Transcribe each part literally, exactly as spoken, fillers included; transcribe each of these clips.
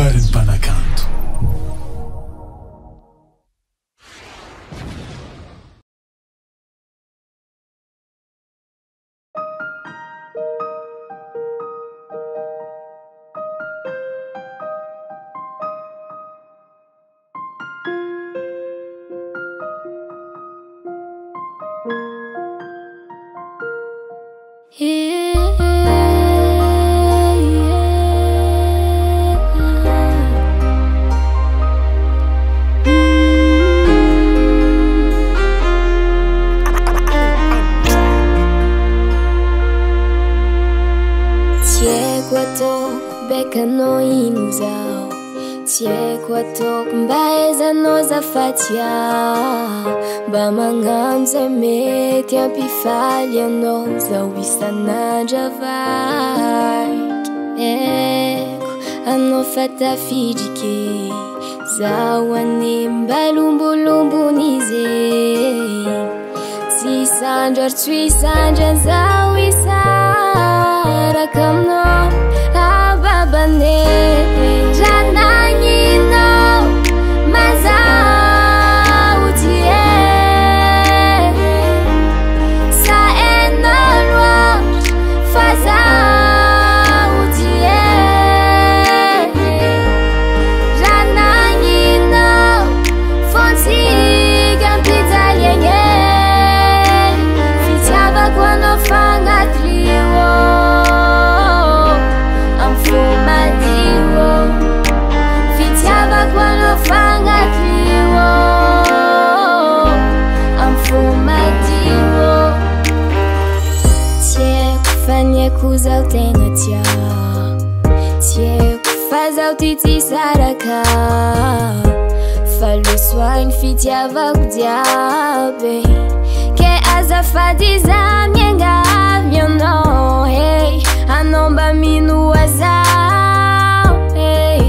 Para el Panacanto. Fata fijike zawani balumbu lumbu nize si sanjar tui sanjan zawi sara kamno ababane janani no maza. Zautenatia Tie fazautiti saraka Falu swain fitia vagdiabe Ke azafadiza mienga miono hey anomba minu azao hey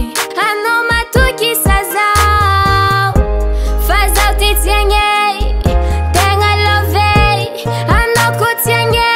anoma tuki sazao fazautiti engei tenga lovei anokutienge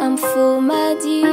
I'm full, my dear.